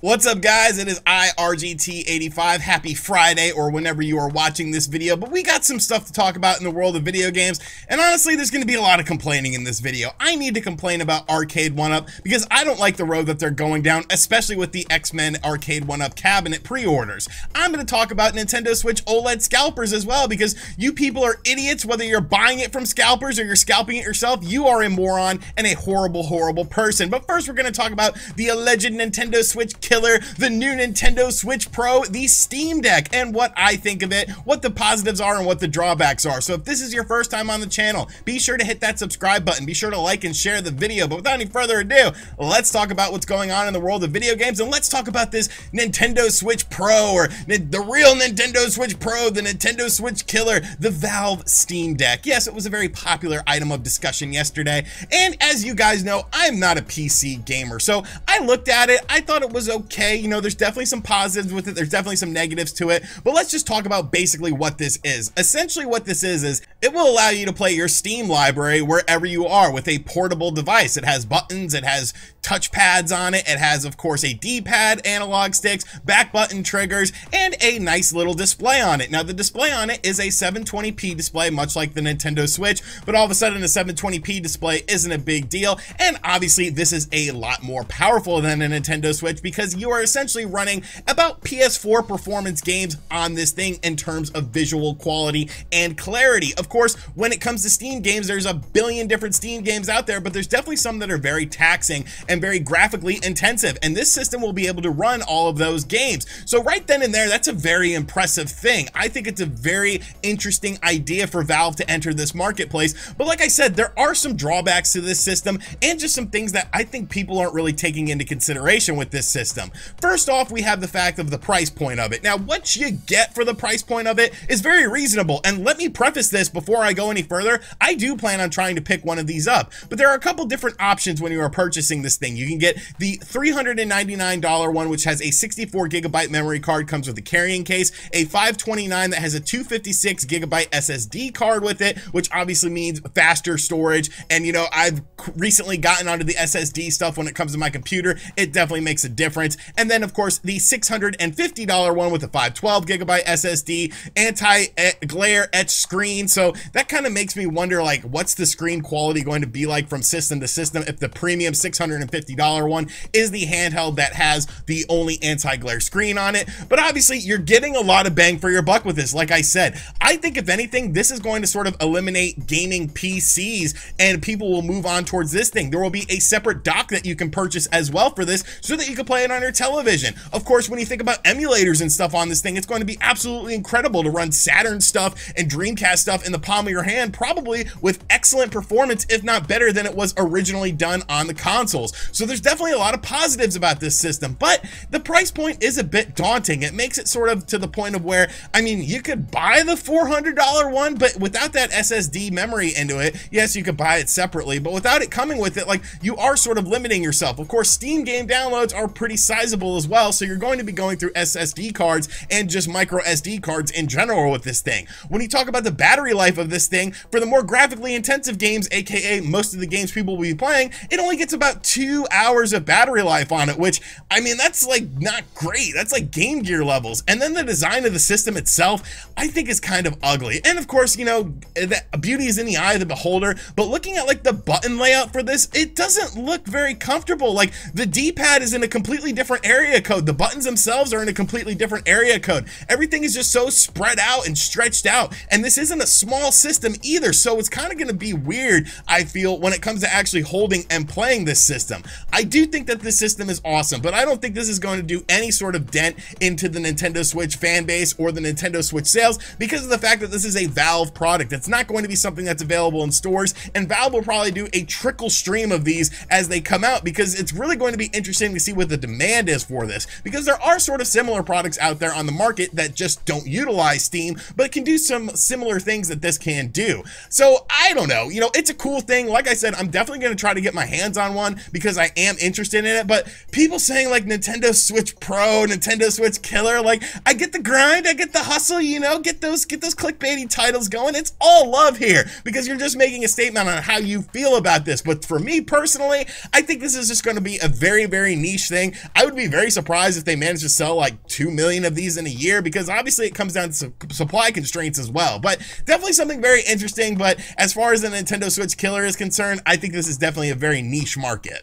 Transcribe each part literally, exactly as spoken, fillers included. What's up, guys? It is I R G T eighty-five. Happy Friday, or whenever you are watching this video. But we got some stuff to talk about in the world of video games, and honestly, there's going to be a lot of complaining in this video. I need to complain about Arcade one up because I don't like the road that they're going down, especially with the X-Men Arcade one up cabinet pre-orders. I'm going to talk about Nintendo Switch OLED scalpers as well, because you people are idiots. Whether you're buying it from scalpers or you're scalping it yourself, you are a moron and a horrible, horrible person. But first, we're going to talk about the alleged Nintendo Switch killer, the new Nintendo Switch Pro, the Steam Deck, and what I think of it, what the positives are and what the drawbacks are. So if this is your first time on the channel, be sure to hit that subscribe button, be sure to like and share the video. But without any further ado, let's talk about what's going on in the world of video games, and let's talk about this Nintendo Switch Pro, or the real Nintendo Switch Pro, the Nintendo Switch killer, the Valve Steam Deck. Yes, it was a very popular item of discussion yesterday, and as you guys know, I'm not a P C gamer, so I looked at it, I thought it was okay. You know, there's definitely some positives with it, there's definitely some negatives to it, but let's just talk about basically what this is. Essentially what this is is it will allow you to play your Steam library wherever you are with a portable device. It has buttons, it has touch pads on it, it has of course a D-pad, analog sticks, back button triggers, and a nice little display on it. Now the display on it is a seven twenty p display, much like the Nintendo Switch, but all of a sudden the seven twenty p display isn't a big deal, and obviously this is a lot more powerful than a Nintendo Switch because Because you are essentially running about P S four performance games on this thing in terms of visual quality and clarity. Of course, when it comes to Steam games, there's a billion different Steam games out there, but there's definitely some that are very taxing and very graphically intensive, and this system will be able to run all of those games. So right then and there, that's a very impressive thing. I think it's a very interesting idea for Valve to enter this marketplace, but like I said, there are some drawbacks to this system and just some things that I think people aren't really taking into consideration with this system. System. First off, we have the fact of the price point of it. Now, what you get for the price point of it is very reasonable, and let me preface this before I go any further. I do plan on trying to pick one of these up, but there are a couple different options when you are purchasing this thing. You can get the three hundred ninety-nine dollar one, which has a sixty-four gigabyte memory card, comes with a carrying case, a five twenty-nine that has a two fifty-six gigabyte S S D card with it, which obviously means faster storage. And you know, I've recently gotten onto the S S D stuff when it comes to my computer. It definitely makes a difference. And then, of course, the six hundred fifty dollar one with a five twelve gigabyte S S D, anti-glare etched screen. So that kind of makes me wonder, like, what's the screen quality going to be like from system to system if the premium six hundred fifty dollar one is the handheld that has the only anti-glare screen on it. But obviously, you're getting a lot of bang for your buck with this. Like I said, I think, if anything, this is going to sort of eliminate gaming P Cs, and people will move on towards this thing. There will be a separate dock that you can purchase as well for this, so that you can play it on your television. Of course, when you think about emulators and stuff on this thing, it's going to be absolutely incredible to run Saturn stuff and Dreamcast stuff in the palm of your hand, probably with excellent performance, if not better than it was originally done on the consoles. So there's definitely a lot of positives about this system, but the price point is a bit daunting. It makes it sort of to the point of where, I mean, you could buy the four hundred dollar one, but without that S S D memory into it, yes, you could buy it separately, but without it coming with it, like, you are sort of limiting yourself. Of course, Steam game downloads are pretty sizable as well, so you're going to be going through S S D cards and just micro S D cards in general with this thing. When you talk about the battery life of this thing, for the more graphically intensive games, aka most of the games people will be playing, it only gets about two hours of battery life on it, which, I mean, that's like not great. That's like Game Gear levels. And then the design of the system itself, I think, is kind of ugly. And of course, you know, that beauty is in the eye of the beholder, but looking at like the button layout for this, it doesn't look very comfortable. Like, the D-pad is in a completely different area code, the buttons themselves are in a completely different area code, everything is just so spread out and stretched out, and this isn't a small system either, so it's kind of going to be weird, I feel, when it comes to actually holding and playing this system. I do think that this system is awesome, but I don't think this is going to do any sort of dent into the Nintendo Switch fan base or the Nintendo Switch sales, because of the fact that this is a Valve product. It's not going to be something that's available in stores, and Valve will probably do a trickle stream of these as they come out, because it's really going to be interesting to see what the demand demand is for this, because there are sort of similar products out there on the market that just don't utilize Steam, but can do some similar things that this can do. So I don't know, you know, it's a cool thing. Like I said, I'm definitely going to try to get my hands on one because I am interested in it, but people saying like Nintendo Switch Pro, Nintendo Switch killer, like, I get the grind, I get the hustle, you know, get those get those clickbaity titles going. It's all love here, because you're just making a statement on how you feel about this. But for me personally, I think this is just going to be a very, very niche thing. I would be very surprised if they managed to sell like two million of these in a year, because obviously it comes down to su supply constraints as well. But definitely something very interesting. But as far as the Nintendo Switch killer is concerned, I think this is definitely a very niche market.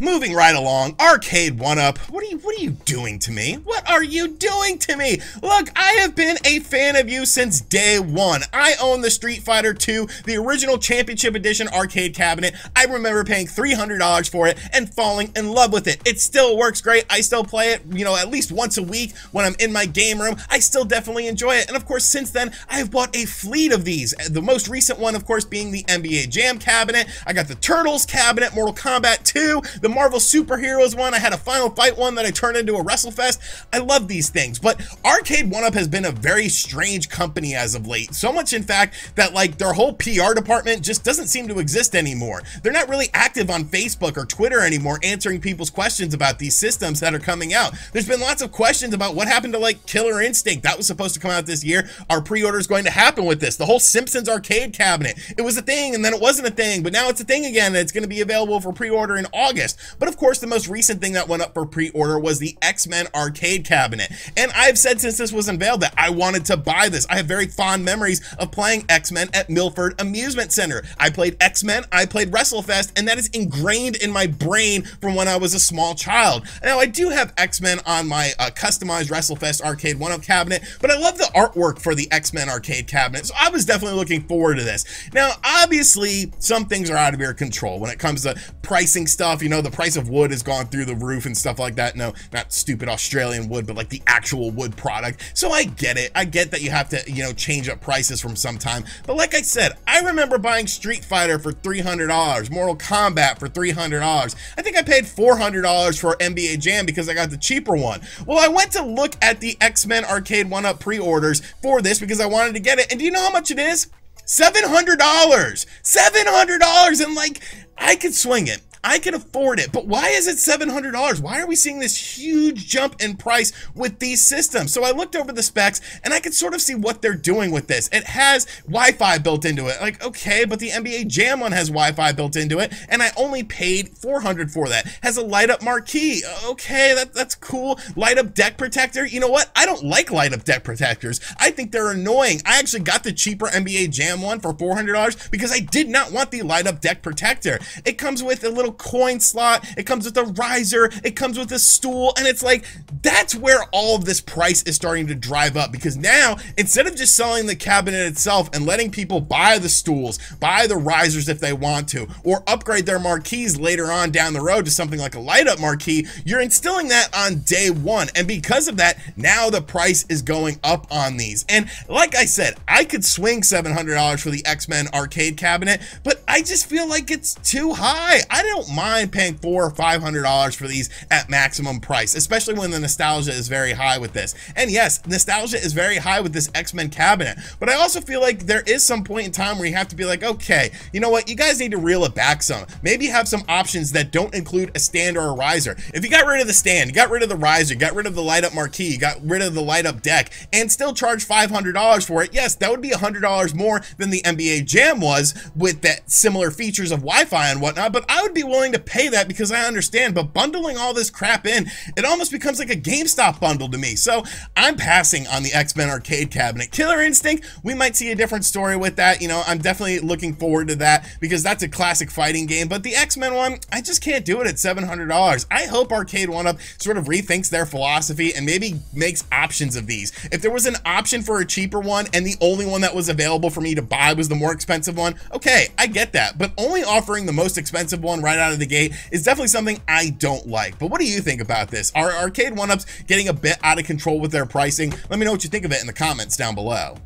Moving right along, Arcade one up. What are you what are you doing to me? What are you doing to me? Look, I have been a fan of you since day one. I own the Street Fighter two, the original Championship Edition arcade cabinet. I remember paying three hundred dollars for it and falling in love with it. It still works great. I still play it, you know, at least once a week when I'm in my game room. I still definitely enjoy it. And of course, since then, I have bought a fleet of these. The most recent one, of course, being the N B A Jam cabinet. I got the Turtles cabinet, Mortal Kombat two, the Marvel Superheroes one. I had a Final Fight one that I turned into a WrestleFest. I love these things, but Arcade one up has been a very strange company as of late. So much, in fact, that like their whole P R department just doesn't seem to exist anymore. They're not really active on Facebook or Twitter anymore, answering people's questions about these systems that are coming out. There's been lots of questions about what happened to like Killer Instinct. That was supposed to come out this year. Our pre-order is going to happen with this. The whole Simpsons arcade cabinet. It was a thing and then it wasn't a thing, but now it's a thing again, and it's going to be available for pre-order in August. August. But of course, the most recent thing that went up for pre-order was the X-Men Arcade cabinet. And I've said since this was unveiled that I wanted to buy this. I have very fond memories of playing X-Men at Milford Amusement Center. I played X-Men, I played WrestleFest, and that is ingrained in my brain from when I was a small child. Now, I do have X-Men on my uh, customized WrestleFest Arcade one up cabinet, but I love the artwork for the X-Men Arcade cabinet, so I was definitely looking forward to this. Now, obviously, some things are out of your control when it comes to pricing stuff. You know, the price of wood has gone through the roof and stuff like that. No, not stupid Australian wood, but like the actual wood product. So I get it. I get that you have to, you know, change up prices from some time. But like I said, I remember buying Street Fighter for three hundred dollars, Mortal Kombat for three hundred dollars. I think I paid four hundred dollars for N B A Jam because I got the cheaper one. Well, I went to look at the X-Men Arcade one up pre-orders for this because I wanted to get it. And do you know how much it is? seven hundred dollars. seven hundred dollars. And like, I could swing it. I can afford it, but why is it seven hundred dollars? Why are we seeing this huge jump in price with these systems? So I looked over the specs and I could sort of see what they're doing with this. It has Wi-Fi built into it. Like, okay, but the N B A Jam one has Wi-Fi built into it and I only paid four hundred dollars for that. Has a light up marquee. Okay, that, that's cool. Light up deck protector. You know what? I don't like light up deck protectors. I think they're annoying. I actually got the cheaper N B A Jam one for four hundred dollars because I did not want the light up deck protector. It comes with a little coin slot, it comes with a riser, it comes with a stool, and it's like, that's where all of this price is starting to drive up, because now instead of just selling the cabinet itself and letting people buy the stools, buy the risers if they want to, or upgrade their marquees later on down the road to something like a light up marquee, you're instilling that on day one, and because of that, now the price is going up on these. And like I said, I could swing seven hundred dollars for the X-Men arcade cabinet, but I just feel like it's too high. I didn't don't mind paying four or five hundred dollars for these at maximum price, especially when the nostalgia is very high with this. And yes, nostalgia is very high with this X-Men cabinet, but I also feel like there is some point in time where you have to be like, okay, you know what, you guys need to reel it back some. Maybe have some options that don't include a stand or a riser. If you got rid of the stand, you got rid of the riser, you got rid of the light up marquee, you got rid of the light up deck, and still charge five hundred dollars for it, yes, that would be a hundred dollars more than the N B A Jam was with that similar features of Wi-Fi and whatnot, but I would be willing to pay that because I understand. But bundling all this crap in, it almost becomes like a GameStop bundle to me. So I'm passing on the X-Men arcade cabinet. Killer Instinct, we might see a different story with that. You know, I'm definitely looking forward to that because that's a classic fighting game. But the X-Men one, I just can't do it at seven hundred dollars. I hope Arcade one up sort of rethinks their philosophy and maybe makes options of these. If there was an option for a cheaper one and the only one that was available for me to buy was the more expensive one, okay, I get that. But only offering the most expensive one right out of the gate is definitely something I don't like. But what do you think about this? Are Arcade one ups getting a bit out of control with their pricing? Let me know what you think of it in the comments down below.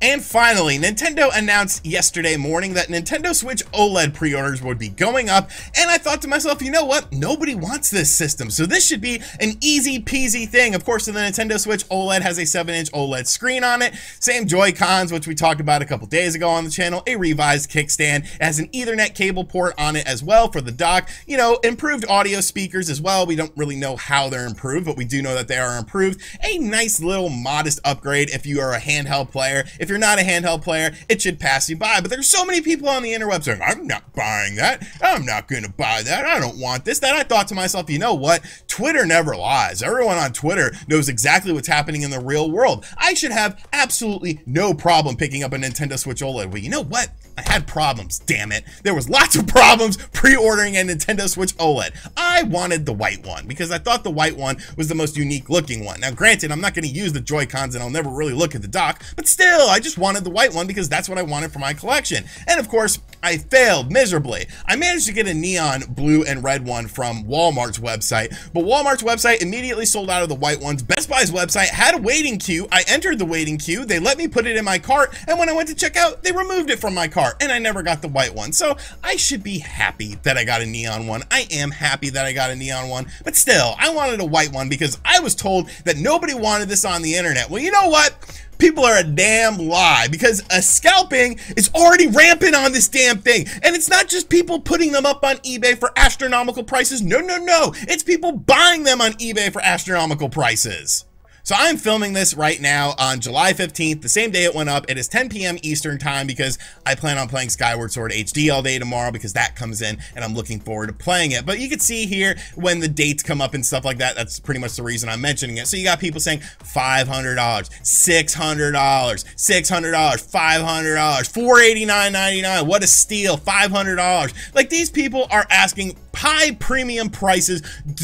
And finally, Nintendo announced yesterday morning that Nintendo Switch OLED pre-orders would be going up, and I thought to myself, you know what, nobody wants this system, so this should be an easy peasy thing. Of course, the Nintendo Switch OLED has a seven inch OLED screen on it, same Joy-Cons, which we talked about a couple days ago on the channel, a revised kickstand, it has an Ethernet cable port on it as well for the dock, you know, improved audio speakers as well. We don't really know how they're improved, but we do know that they are improved. A nice little modest upgrade if you are a handheld player. If If you're not a handheld player, it should pass you by. But there's so many people on the interweb saying, I'm not buying that. I'm not going to buy that. I don't want this. Then I thought to myself, you know what? Twitter never lies. Everyone on Twitter knows exactly what's happening in the real world. I should have absolutely no problem picking up a Nintendo Switch OLED. But you know what? I had problems, damn it. There was lots of problems pre-ordering a Nintendo Switch OLED. I wanted the white one because I thought the white one was the most unique looking one. Now, granted, I'm not going to use the Joy-Cons and I'll never really look at the dock, but still, I just wanted the white one because that's what I wanted for my collection. And of course, I failed miserably. I managed to get a neon blue and red one from Walmart's website, but Walmart's website immediately sold out of the white ones. Best Buy's website had a waiting queue. I entered the waiting queue. They let me put it in my cart, and when I went to check out, they removed it from my cart. And I never got the white one, so I should be happy that I got a neon one. I am happy that I got a neon one, but still, I wanted a white one because I was told that nobody wanted this on the internet. Well, you know what? People are a damn lie, because a scalping is already rampant on this damn thing. And it's not just people putting them up on eBay for astronomical prices. No, no, no. It's people buying them on eBay for astronomical prices. So I'm filming this right now on July fifteenth, the same day it went up. It is ten p m Eastern time because I plan on playing Skyward Sword H D all day tomorrow because that comes in and I'm looking forward to playing it. But you can see here when the dates come up and stuff like that, that's pretty much the reason I'm mentioning it. So you got people saying five hundred dollars, six hundred dollars, six hundred dollars, five hundred dollars, four hundred eighty-nine ninety-nine, what a steal, five hundred dollars. Like, these people are asking high premium prices,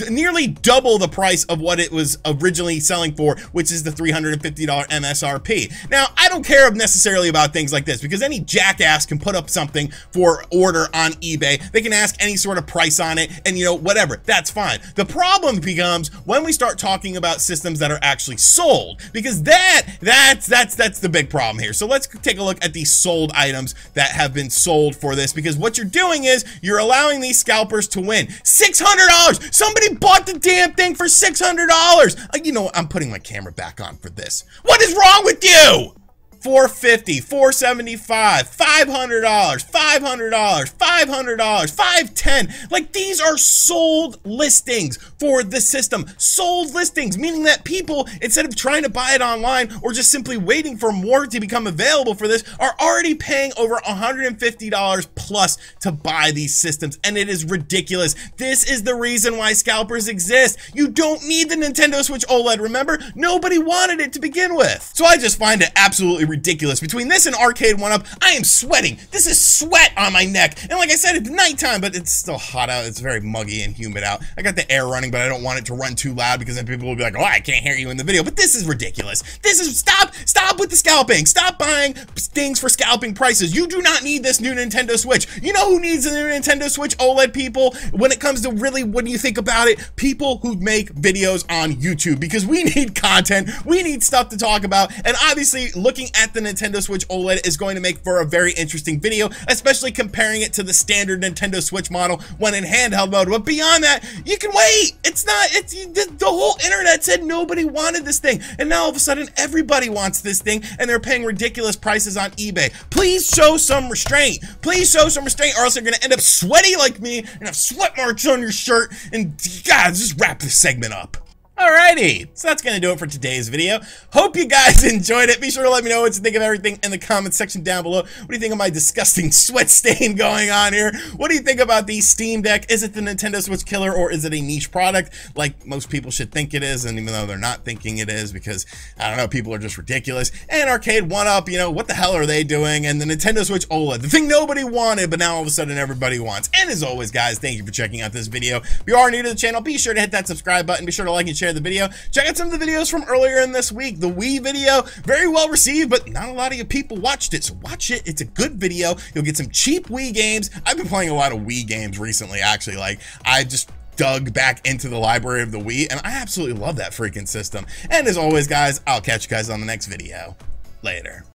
nearly double the price of what it was originally selling for, which is the three hundred fifty dollar M S R P. Now, I don't care necessarily about things like this because any jackass can put up something for order on eBay. They can ask any sort of price on it and, you know, whatever, that's fine. The problem becomes when we start talking about systems that are actually sold, because that, that's, that's, that's the big problem here. So let's take a look at the sold items that have been sold for this, because what you're doing is you're allowing these scalpers to win. Six hundred dollars! Somebody bought the damn thing for six hundred dollars! Uh, you know what? I'm putting my camera back on for this. What is wrong with you? four fifty, four seventy-five, five hundred dollars, five hundred dollars, five hundred dollars, five ten. Like, these are sold listings for the system. Sold listings, meaning that people, instead of trying to buy it online or just simply waiting for more to become available for this, are already paying over one hundred fifty dollars plus to buy these systems. And it is ridiculous. This is the reason why scalpers exist. You don't need the Nintendo Switch OLED, remember? Nobody wanted it to begin with. So I just find it absolutely ridiculous. Ridiculous. Between this and Arcade one up, I am sweating. This is sweat on my neck. And like I said, it's nighttime, but it's still hot out. It's very muggy and humid out. I got the air running, but I don't want it to run too loud because then people will be like, oh, I can't hear you in the video. But this is ridiculous. This is, stop, stop with the scalping. Stop buying things for scalping prices. You do not need this new Nintendo Switch. You know who needs the new Nintendo Switch OLED, people? When it comes to really, what do you think about it? People who make videos on YouTube, because we need content. We need stuff to talk about. And obviously, looking at the Nintendo Switch OLED is going to make for a very interesting video, especially comparing it to the standard Nintendo Switch model when in handheld mode. But beyond that, you can wait. It's not, it's the whole internet said nobody wanted this thing, and now all of a sudden everybody wants this thing and they're paying ridiculous prices on eBay. Please show some restraint. Please show some restraint, or else you're gonna end up sweaty like me and have sweat marks on your shirt. And God, just wrap this segment up. Alrighty, so that's going to do it for today's video. Hope you guys enjoyed it. Be sure to let me know what you think of everything in the comments section down below. What do you think of my disgusting sweat stain going on here? What do you think about the Steam Deck? Is it the Nintendo Switch killer, or is it a niche product like most people should think it is? And even though they're not thinking it is, because, I don't know, people are just ridiculous. And Arcade one up, you know, what the hell are they doing? And the Nintendo Switch OLED, the thing nobody wanted, but now all of a sudden everybody wants. And as always, guys, thank you for checking out this video. If you are new to the channel, be sure to hit that subscribe button. Be sure to like and share the video. Check out some of the videos from earlier in this week. The Wii video, very well received, but not a lot of you people watched it, so watch it. It's a good video. You'll get some cheap Wii games. I've been playing a lot of Wii games recently, actually. Like, I just dug back into the library of the Wii, and I absolutely love that freaking system. And as always, guys, I'll catch you guys on the next video. Later.